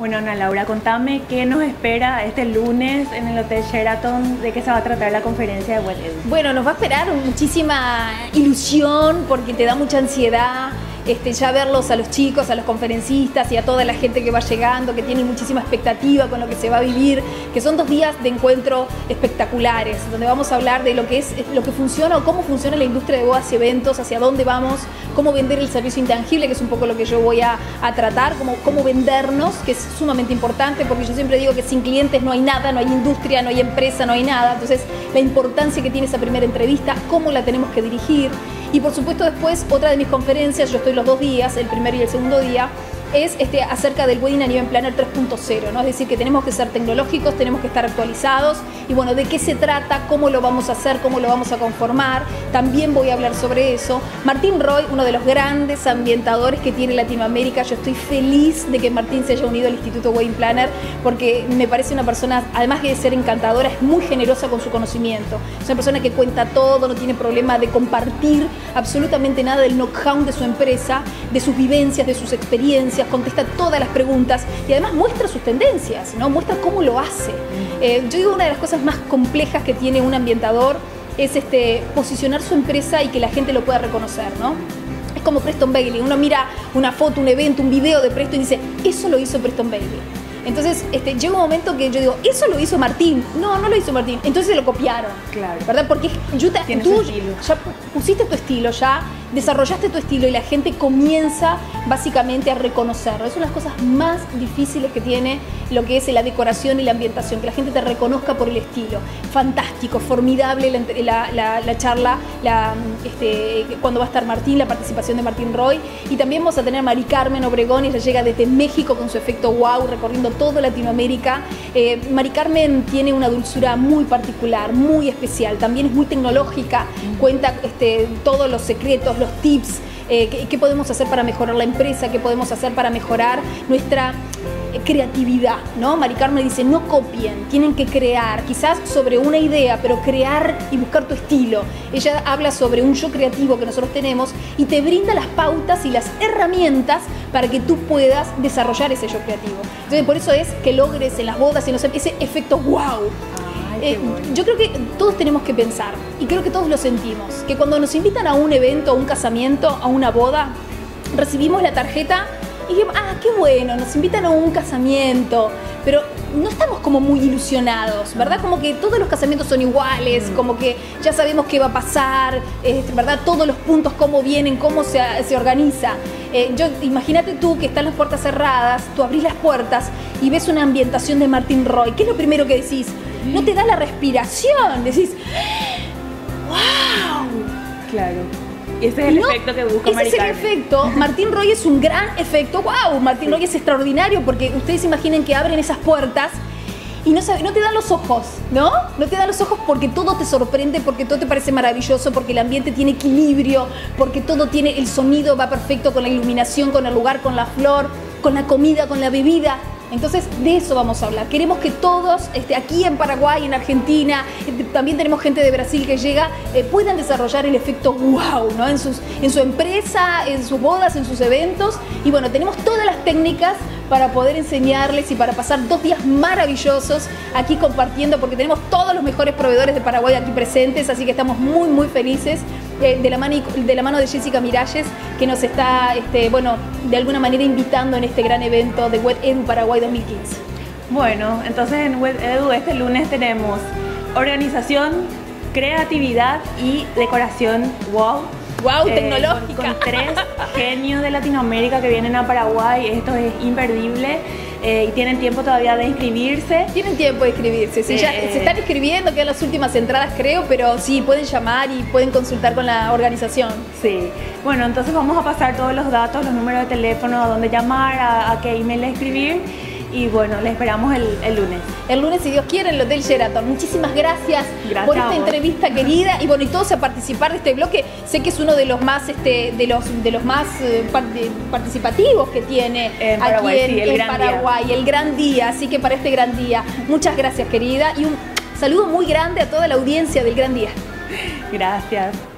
Bueno, Ana Laura, contame qué nos espera este lunes en el Hotel Sheraton, de qué se va a tratar la conferencia de WeddEdu. Bueno, nos va a esperar muchísima ilusión porque te da mucha ansiedad ya verlos a los chicos, a los conferencistas y a toda la gente que va llegando, que tiene muchísima expectativa con lo que se va a vivir, que son 2 días de encuentro espectaculares, donde vamos a hablar de lo que es, lo que funciona o cómo funciona la industria de bodas y eventos, hacia dónde vamos, cómo vender el servicio intangible, que es un poco lo que yo voy a tratar, cómo vendernos, que es sumamente importante, porque yo siempre digo que sin clientes no hay nada, no hay industria, no hay empresa, no hay nada. Entonces, la importancia que tiene esa primera entrevista, cómo la tenemos que dirigir. Y por supuesto después, otra de mis conferencias, yo estoy los 2 días, el primero y el segundo día, es acerca del Wedding Event Planner 3.0, ¿no? Es decir, que tenemos que ser tecnológicos, tenemos que estar actualizados y bueno, de qué se trata, cómo lo vamos a hacer, cómo lo vamos a conformar, también voy a hablar sobre eso. Martín Roy, uno de los grandes ambientadores que tiene Latinoamérica, yo estoy feliz de que Martín se haya unido al Instituto Wedding Planner porque me parece una persona, además de ser encantadora, es muy generosa con su conocimiento, es una persona que cuenta todo, no tiene problema de compartir absolutamente nada del know-how de su empresa, de sus vivencias, de sus experiencias, contesta todas las preguntas y además muestra sus tendencias, ¿no? Muestra cómo lo hace. Yo digo, una de las cosas más complejas que tiene un ambientador es posicionar su empresa y que la gente lo pueda reconocer, ¿no? Es como Preston Bailey, uno mira una foto, un evento, un video de Preston y dice, eso lo hizo Preston Bailey. Entonces llega un momento que yo digo, eso lo hizo Martín. No, no lo hizo Martín. Entonces lo copiaron. Claro. ¿Verdad? Porque tú ya pusiste tu estilo, ya desarrollaste tu estilo y la gente comienza básicamente a reconocerlo. Es una de las cosas más difíciles que tiene lo que es la decoración y la ambientación, que la gente te reconozca por el estilo. Fantástico, formidable la charla cuando va a estar Martín, la participación de Martín Roy. Y también vamos a tener a Mari Carmen Obregón, ella llega desde México con su efecto wow, recorriendo toda Latinoamérica. Mari Carmen tiene una dulzura muy particular, muy especial, también es muy tecnológica, cuenta todos los secretos, los tips, qué podemos hacer para mejorar la empresa, qué podemos hacer para mejorar nuestra creatividad, ¿no? Mari Carmen dice, no copien, tienen que crear, quizás sobre una idea, pero crear y buscar tu estilo. Ella habla sobre un yo creativo que nosotros tenemos y te brinda las pautas y las herramientas para que tú puedas desarrollar ese yo creativo. Entonces, por eso es que logres en las bodas y no sé, ese efecto wow. Yo creo que todos tenemos que pensar, y creo que todos lo sentimos, que cuando nos invitan a un evento, a un casamiento, a una boda, recibimos la tarjeta y dijimos, ah, qué bueno, nos invitan a un casamiento, pero no estamos como muy ilusionados, ¿verdad? Como que todos los casamientos son iguales, como que ya sabemos qué va a pasar, ¿verdad? Todos los puntos, cómo vienen, cómo se organiza. Imagínate tú que están las puertas cerradas, tú abrís las puertas y ves una ambientación de Martín Roy. ¿Qué es lo primero que decís? No te da la respiración, decís, ¡wow! Claro. Y ese es el efecto que busca Mari Carmen. Ese es el efecto. Martín Roy es un gran efecto. ¡Wow! Martín Roy es extraordinario porque ustedes imaginen que abren esas puertas y no te dan los ojos, ¿no? No te dan los ojos porque todo te sorprende, porque todo te parece maravilloso, porque el ambiente tiene equilibrio, porque todo tiene, el sonido va perfecto con la iluminación, con el lugar, con la flor, con la comida, con la bebida. Entonces, de eso vamos a hablar. Queremos que todos, aquí en Paraguay, en Argentina, también tenemos gente de Brasil que llega, puedan desarrollar el efecto wow, ¿no? En su empresa, en sus bodas, en sus eventos. Y bueno, tenemos todas las técnicas para poder enseñarles y para pasar 2 días maravillosos aquí compartiendo, porque tenemos todos los mejores proveedores de Paraguay aquí presentes, así que estamos muy, muy felices. De la mano de Jessica Miralles, que nos está, bueno, de alguna manera invitando en este gran evento de WeddEdu Paraguay 2015. Bueno, entonces en WeddEdu este lunes tenemos organización, creatividad y decoración wow. Wow, tecnológica. Con 3 genios de Latinoamérica que vienen a Paraguay, esto es imperdible. Y tienen tiempo todavía de inscribirse. Tienen tiempo de inscribirse, sí, ya se están inscribiendo, quedan las últimas entradas creo, pero sí, pueden llamar y pueden consultar con la organización. Sí, bueno, entonces vamos a pasar todos los datos, los números de teléfono, a dónde llamar, a qué email escribir. Y bueno, les esperamos el lunes. El lunes, si Dios quiere, en el Hotel Sheraton. Muchísimas gracias, por esta entrevista querida. Y bueno, y todos a participar de este bloque. Sé que es uno de los más, participativos que tiene en Paraguay, aquí en Paraguay. El Gran Día. Así que para este Gran Día, muchas gracias, querida. Y un saludo muy grande a toda la audiencia del Gran Día. Gracias.